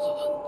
Sir,